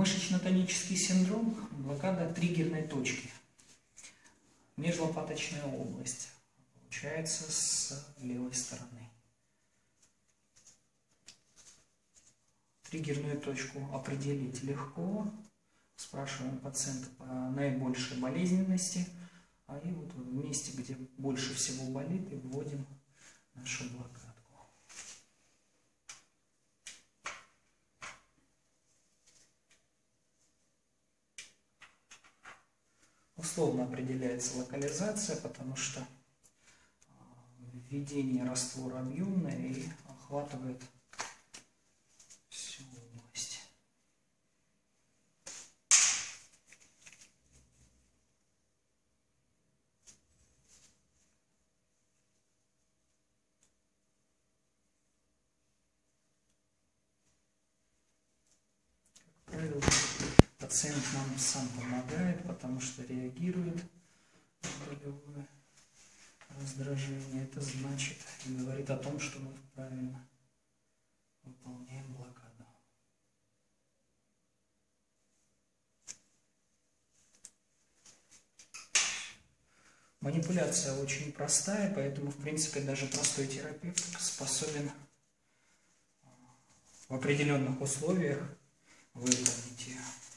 Мышечно-тонический синдром – блокада триггерной точки. Межлопаточная область получается с левой стороны. Триггерную точку определить легко. Спрашиваем пациента по наибольшей болезненности. А и вот в месте, где больше всего болит, и вводим нашу блокадку. Условно определяется локализация, потому что введение раствора объемное и охватывает всю область. Пациент нам сам помогает, потому что реагирует на болевое раздражение. Это значит и говорит о том, что мы правильно выполняем блокаду. Манипуляция очень простая, поэтому, в принципе, даже простой терапевт способен в определенных условиях выполнить ее.